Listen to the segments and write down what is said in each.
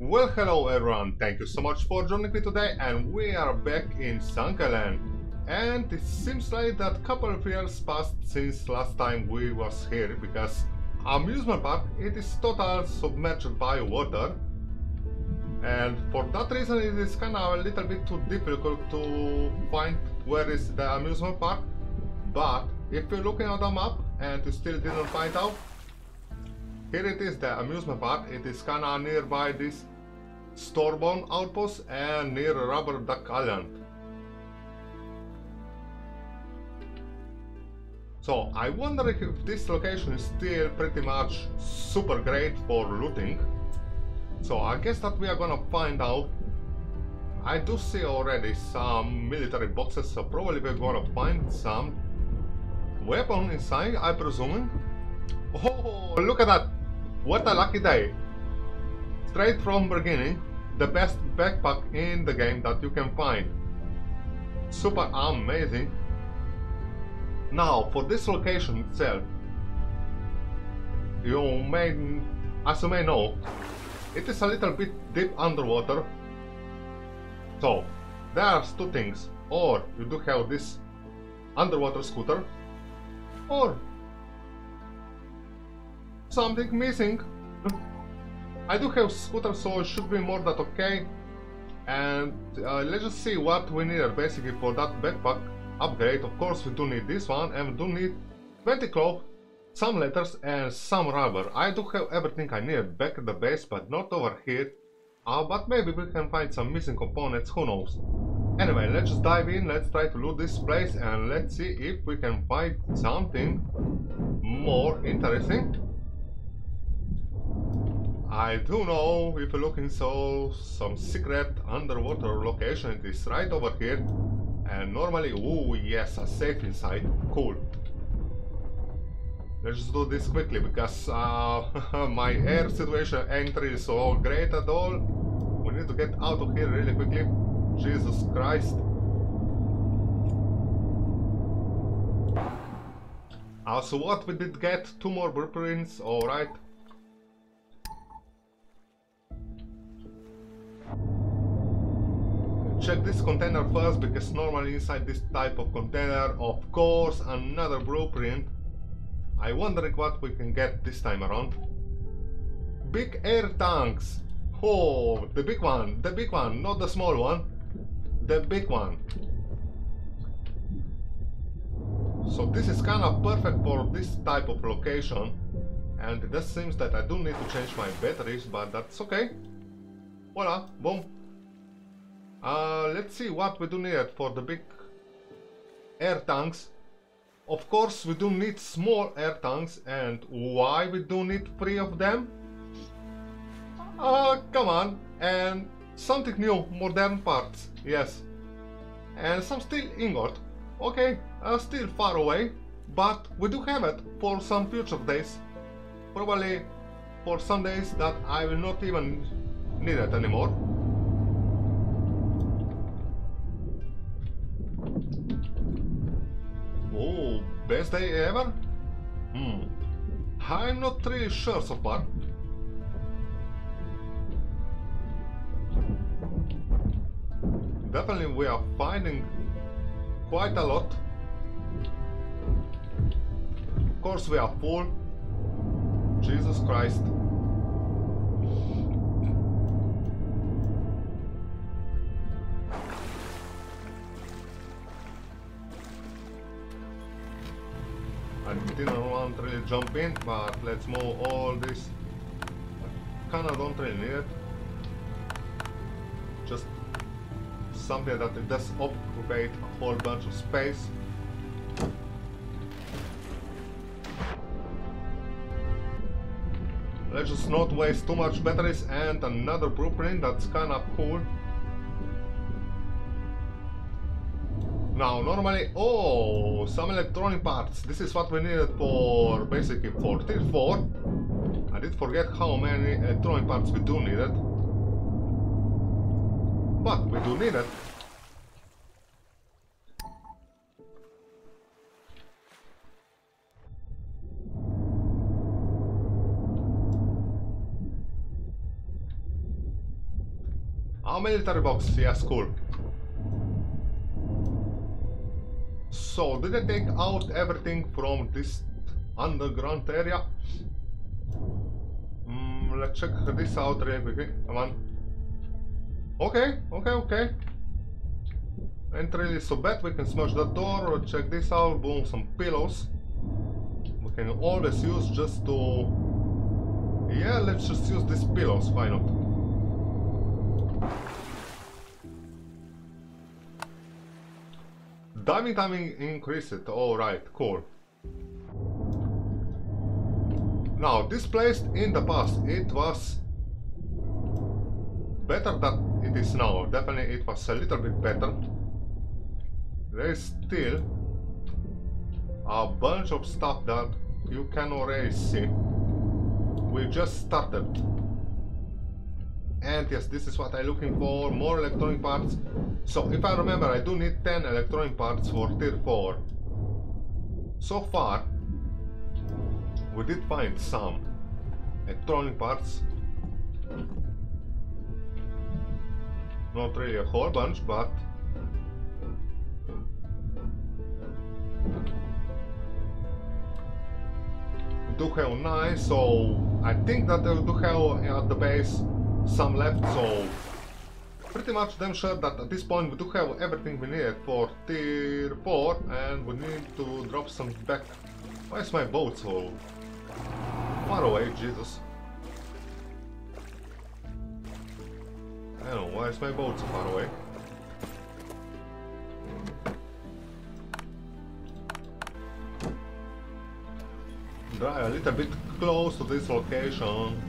Well, hello everyone, thank you so much for joining me today, and we are back in Sunkenland. And it seems like that couple of years passed since last time we was here, because amusement park, it is totally submerged by water. And for that reason it is kind of a little bit too difficult to find where is the amusement park. But if you're looking at the map and you still didn't find out, here it is, the amusement park. It is kinda nearby this Stormborn outpost and near Rubber Duck Island. So I wonder if this location is still pretty much super great for looting. So I guess that we are gonna find out. I do see already some military boxes, so probably we're gonna find some weapon inside, I presume. Oh, look at that! What a lucky day! Straight from Bergini, the best backpack in the game that you can find. Super amazing! Now, for this location itself, as you may know, it is a little bit deep underwater. So, there's two things, or you do have this underwater scooter, or something missing. I do have scooter, so it should be more than okay. And let's just see what we need basically for that backpack upgrade. Of course we do need this one, and we do need 20 cloth, some letters and some rubber. I do have everything I need back at the base, but not over here. But maybe we can find some missing components, who knows. Anyway, let's just dive in, let's try to loot this place and let's see if we can find something more interesting. I do know, if you're looking for some secret underwater location, it is right over here. And normally, ooh yes, a safe inside, cool. Let's just do this quickly, because my air situation entry is so great at all. We need to get out of here really quickly, Jesus Christ. Also what, we did get 2 more blueprints, alright. Check this container first, because normally inside this type of container, of course, another blueprint. I wonder what we can get this time around. Big air tanks! Oh, the big one, not the small one. The big one. So this is kind of perfect for this type of location. And it just seems that I do need to change my batteries, but that's okay. Voila, boom. Let's see what we do need for the big air tanks. Of course we do need small air tanks, and why we do need 3 of them? Come on, and something new, modern parts, yes. And some steel ingot, okay, still far away, but we do have it for some future days. Probably for some days that I will not even need it anymore. Oh, best day ever? I'm not really sure so far. Definitely we are finding quite a lot. Of course we are full. Jesus Christ. I didn't want to really jump in, but let's move all this. I kinda don't really need it. Just something that it does occupy a whole bunch of space. Let's just not waste too much batteries, and another blueprint, that's kinda cool. Now normally, oh, some electronic parts, this is what we needed for, basically for tier 4. I did forget how many electronic parts we do need it. But we do need it. How many letter boxes? Yes, cool. So, did I take out everything from this underground area? Let's check this out real quick. Come on. Okay, okay, okay. Entry is so bad, we can smash that door, check this out, boom, some pillows. We can always use just to... yeah, let's just use these pillows, why not? Diving timing increased, alright, cool. Now, this place in the past, it was better than it is now. Definitely it was a little bit better. There is still a bunch of stuff that you can already see. We just started. And yes, this is what I'm looking for, more electronic parts. So, if I remember, I do need 10 electronic parts for tier 4. So far, we did find some electronic parts. Not really a whole bunch, but... we do have 9, so I think that I do have at the base some left, so... pretty much damn sure that at this point we do have everything we need for tier 4, and we need to drop some back. Why is my boat so far away, Jesus? I don't know, why is my boat so far away? Drive a little bit close to this location.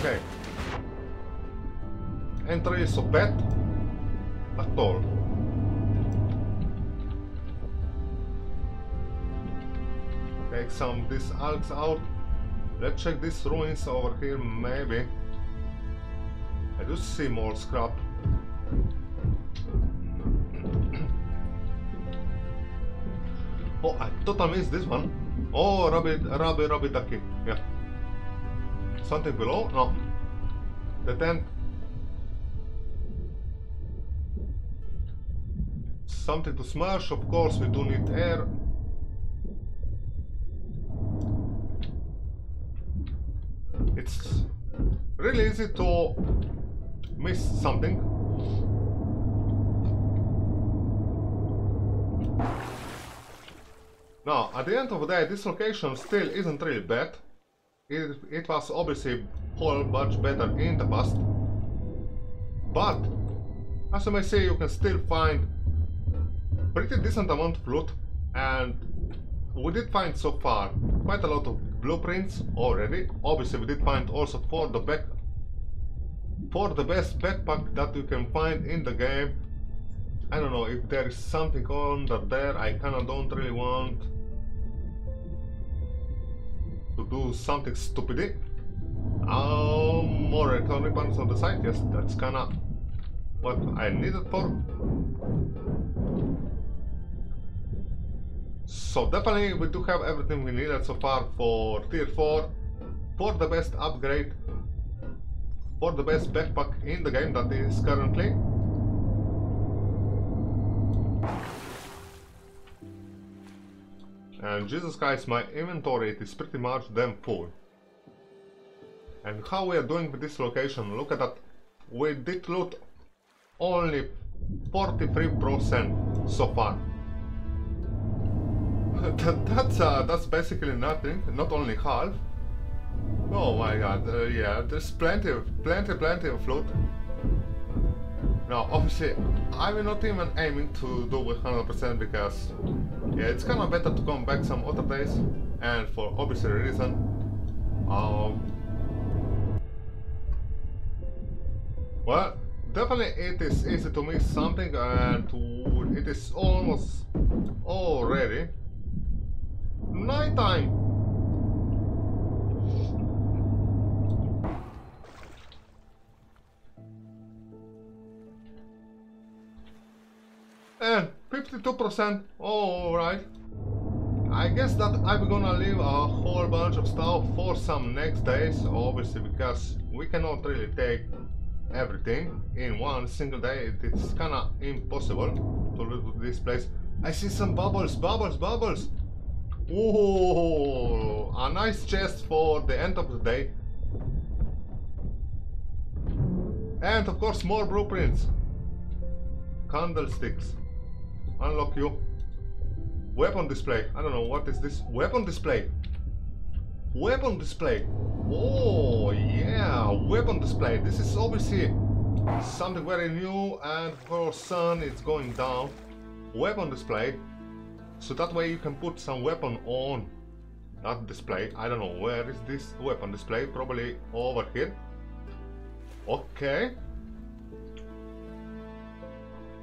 Okay. Entry is so bad, but all. Take some of these alps out. Let's check these ruins over here, maybe. I do see more scrap. Oh, I totally missed this one. Oh, Rubber Ducky. Yeah. Something below? No. The tent. Something to smash, of course, we do need air. It's really easy to miss something. Now, at the end of the day, this location still isn't really bad. It was obviously a whole bunch better in the past. But, as you may see, you can still find pretty decent amount of loot, and we did find so far quite a lot of blueprints already. Obviously, we did find also for the best backpack that you can find in the game. I don't know if there is something under there. I kinda don't really want to do something stupidly. More electronic parts on the side. Yes, that's kinda what I needed for. So definitely we do have everything we needed so far for tier 4, for the best upgrade, for the best backpack in the game that is currently. And Jesus Christ, my inventory, it is pretty much damn full. And how we are doing with this location, look at that, we did loot only 43% so far. That's basically nothing, not only half. Oh my god, yeah, there's plenty of loot. Now, obviously, I'm not even aiming to do 100% because, yeah, it's kind of better to come back some other days, and for obvious reason. Well, definitely it is easy to miss something, and it is almost already night time. And 52%, alright. I guess that I'm gonna leave a whole bunch of stuff for some next days, obviously, because we cannot really take everything in one single day. It's kinda impossible to look at this place. I see some bubbles, bubbles, bubbles! Ooh, a nice chest for the end of the day. And of course more blueprints. Candlesticks. Unlock you. Weapon display. I don't know what is this. Weapon display. Weapon display. Oh yeah, weapon display. This is obviously something very new, and of course sun is going down. Weapon display. So that way you can put some weapon on that display. I don't know where is this weapon display, probably over here. Okay.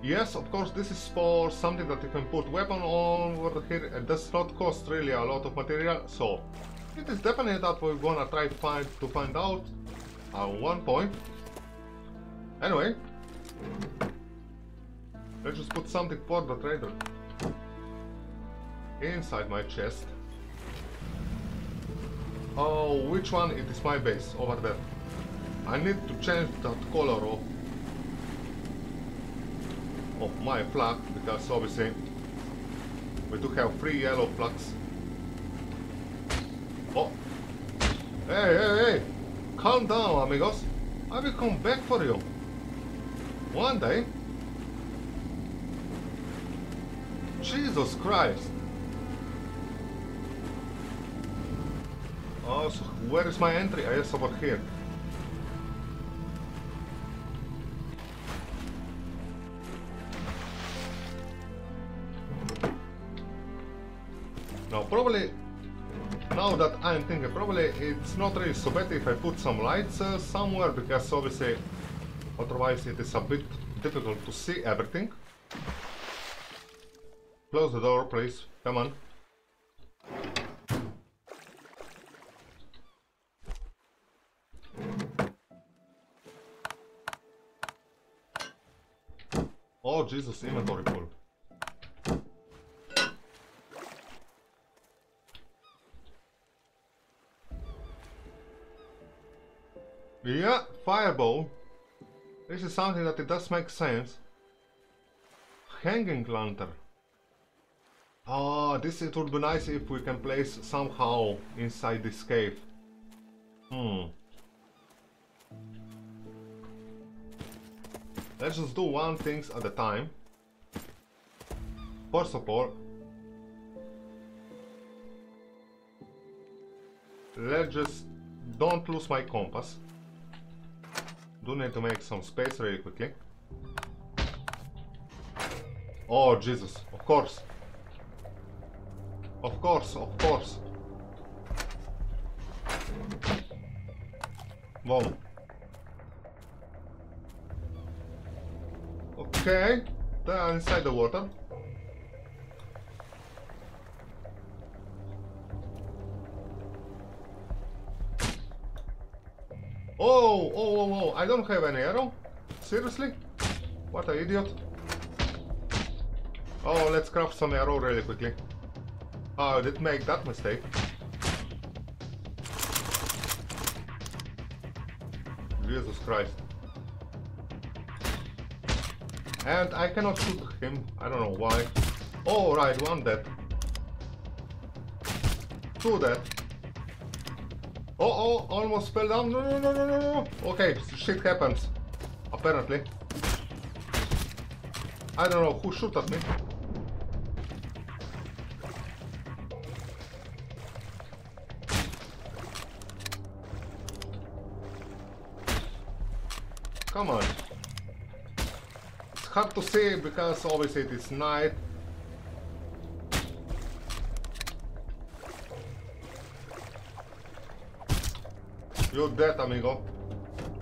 Yes, of course this is for something that you can put weapon on over here. It does not cost really a lot of material, so it is definitely that we're gonna try to find out at one point. Anyway, let's just put something for the trader inside my chest. Oh, which one? It is my base over there. I need to change that color of my flag, because obviously we do have 3 yellow flags. Oh, hey, hey, hey, calm down, amigos. I will come back for you one day. Jesus Christ. Oh, so where is my entry? I guess over here. Now, probably, now that I'm thinking, probably it's not really so bad if I put some lights somewhere, because obviously, otherwise it is a bit difficult to see everything. Close the door, please. Come on. Oh Jesus, inventory full. Yeah, fireball. This is something that it does make sense. Hanging lantern. Ah, this it would be nice if we can place somehow inside this cave. Let's just do one thing at a time. First of all, let's just don't lose my compass. Do need to make some space really quickly. Oh Jesus, of course. Of course, of course. Boom. Okay, they are inside the water. Oh, oh, oh, oh, I don't have an arrow? Seriously? What an idiot. Oh, let's craft some arrow really quickly. Oh, I did make that mistake. Jesus Christ. And I cannot shoot him, I don't know why. Oh right, one dead. 2 dead. Oh, oh, almost fell down. No, no, no, no, no. Okay, shit happens. Apparently. I don't know who shot at me. Come on. It's hard to see because obviously it is night. You're dead, amigo.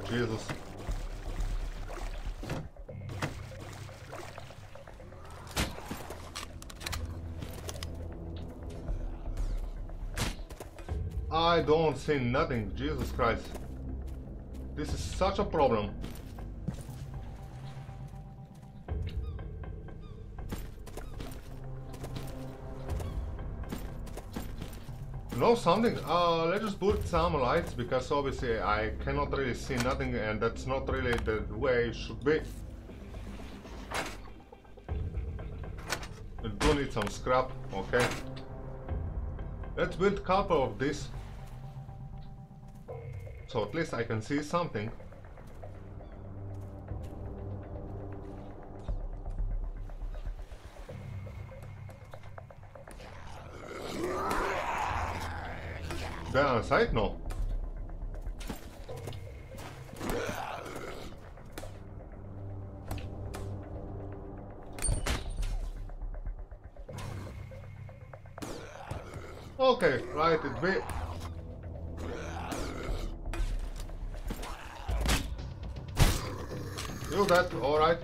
Jesus. I don't see nothing. Jesus Christ. This is such a problem. No, something. Let's just put some lights, because obviously I cannot really see nothing, and that's not really the way it should be. I do need some scrap, okay. Let's build a couple of these, so at least I can see something. They're on site now. Okay, right, it be. Do that, alright.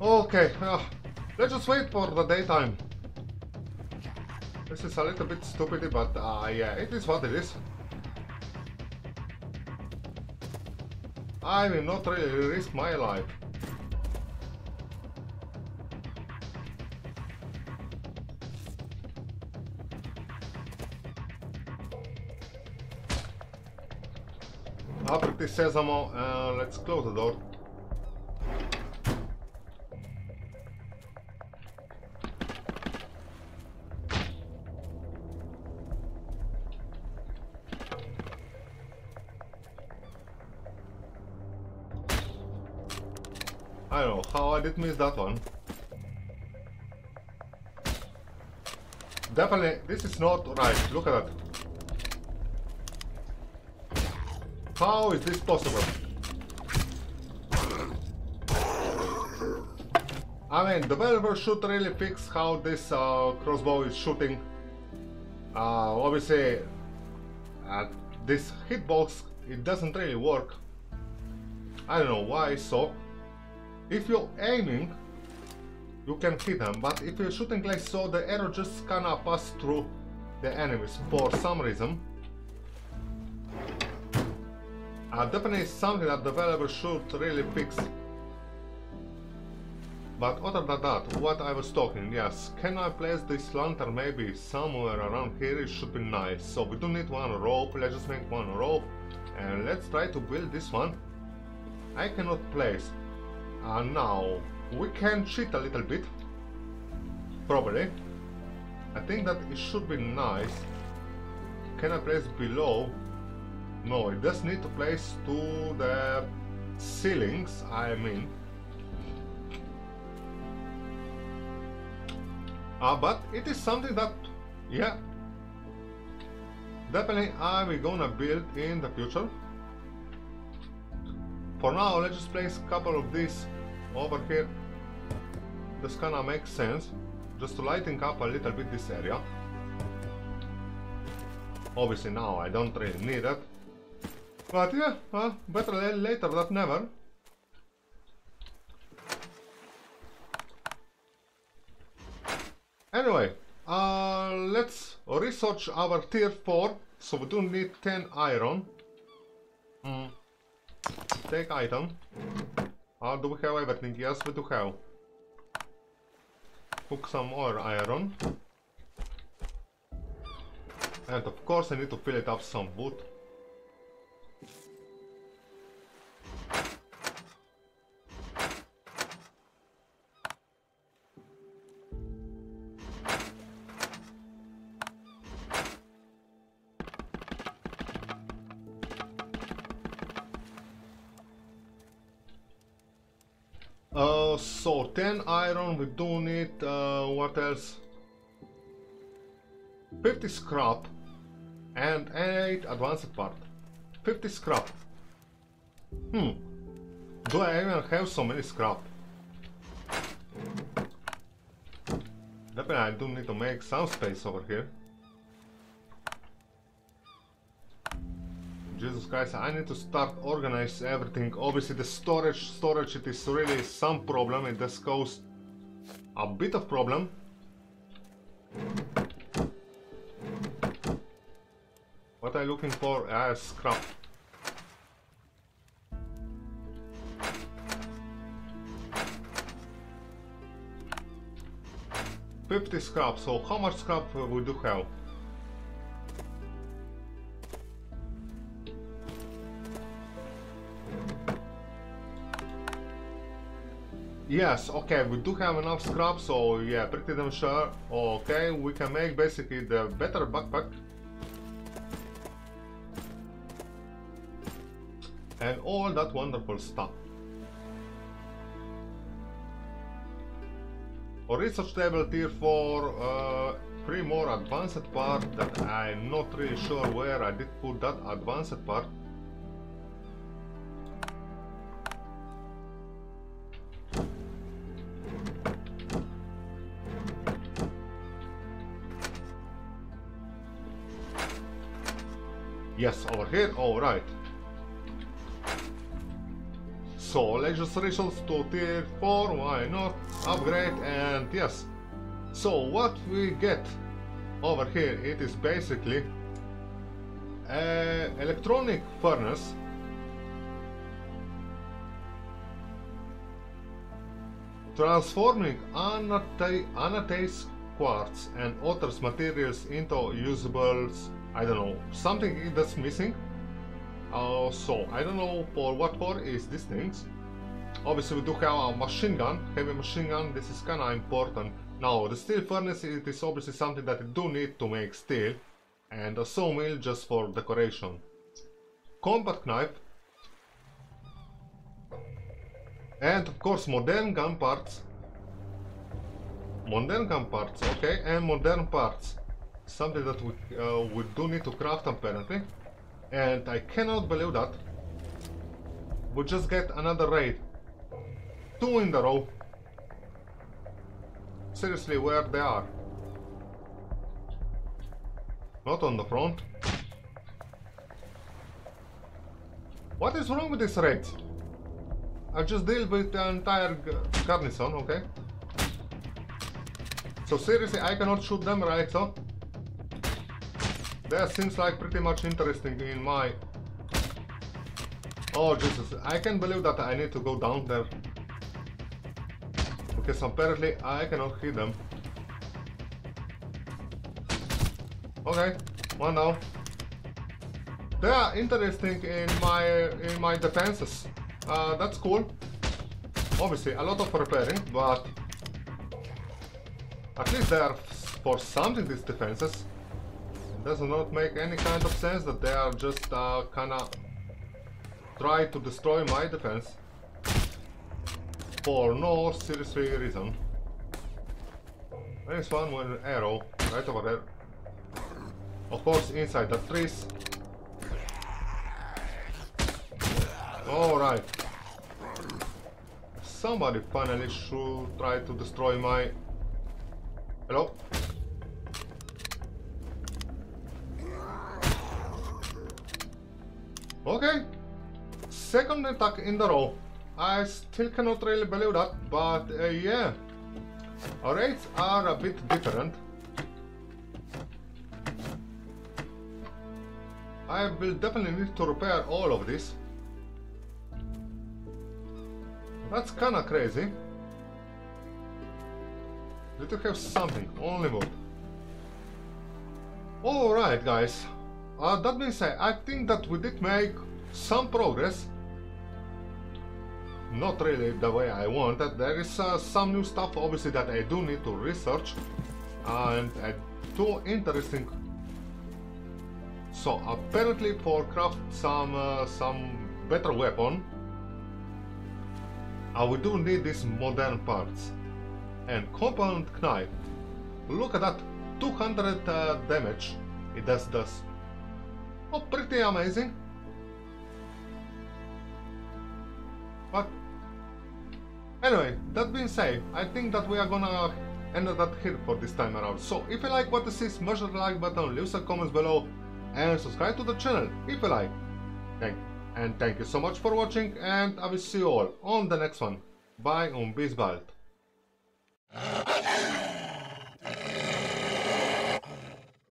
Okay, let's just wait for the daytime. This is a little bit stupid, but yeah, it is what it is. I will not really risk my life. Apriti sesamo, let's close the door. I don't know how I did miss that one. Definitely, this is not right. Look at that. How is this possible? I mean, developers should really fix how this crossbow is shooting. Obviously, at this hitbox, it doesn't really work. I don't know why, so. If you're aiming, you can hit them, but if you're shooting like so, the arrow just kinda pass through the enemies for some reason. Definitely something that developers should really fix. But other than that, what I was talking, yes, can I place this lantern maybe somewhere around here? It should be nice. So we do need one rope, let's just make one rope, and let's try to build this one. I cannot place. Now, we can cheat a little bit, probably. I think that it should be nice. Can I place below? No, it does need to place to the ceilings, I mean. But it is something that, yeah, definitely I'm gonna build in the future. For now, let's just place a couple of these over here. This kinda makes sense. Just to lighten up a little bit this area. Obviously now I don't really need it. But yeah, well, better later than never. Anyway, let's research our tier 4. So we do need 10 iron. Take item. Do we have everything? Yes, we do have. Cook some more iron. And of course I need to fill it up some wood. So 10 iron, we do need, what else, 50 scrap and 8 advanced part, 50 scrap, do I even have so many scrap? Definitely I do need to make some space over here. Jesus Christ, I need to start organize everything. Obviously the storage it is really some problem, it does cause a bit of problem. What are you looking for? Scrap. 50 scrap, so how much scrap we do have? Yes, okay, we do have enough scrap, so yeah, pretty damn sure. Okay, we can make basically the better backpack. And all that wonderful stuff. Or research table tier 4, 3 more advanced part that I'm not really sure where I did put that advanced part. Yes, over here, alright. So, let's just resource to tier 4, why not, upgrade, and yes. So, what we get over here, it is basically an electronic furnace. Transforming anatase quartz and other materials into usables. I don't know, something that's missing. So, I don't know for what for is these things. Obviously, we do have a machine gun, heavy machine gun, this is kinda important. Now, the steel furnace, it is obviously something that you do need to make steel. And a sawmill just for decoration. Combat knife. And, of course, modern gun parts. Modern gun parts, okay, and modern parts. Something that we do need to craft apparently. And I cannot believe that we just get another raid. 2 in a row. Seriously, where they are? Not on the front. What is wrong with these raids? I just deal with the entire garnison, okay? So seriously, I cannot shoot them, right? So that seems like pretty much interesting in my... Oh Jesus, I can't believe that I need to go down there. Because apparently I cannot hit them. Okay, one down. They are interesting in my defenses. That's cool. Obviously a lot of repairing, but at least they are for something, these defenses. Does not make any kind of sense that they are just kinda try to destroy my defense for no seriously reason. There is one with an arrow right over there. Of course inside the trees. Alright. Somebody finally should try to destroy my... Hello? Okay, second attack in the row. I still cannot really believe that, but yeah. Our raids are a bit different. I will definitely need to repair all of this. That's kinda crazy. Did you have something? Only wood. Alright guys. That being said, I think that we did make some progress. Not really the way I wanted. There is some new stuff obviously that I do need to research. And too interesting. So apparently for craft some better weapon. We do need these modern parts. And compound knife. Look at that, 200 damage. It does. Oh, pretty amazing. But anyway, that being said, I think that we are gonna end that here for this time around. So if you like what this is, smash the like button, leave some comments below, and subscribe to the channel if you like. Thank you so much for watching, and I will see you all on the next one. Bye und bis bald.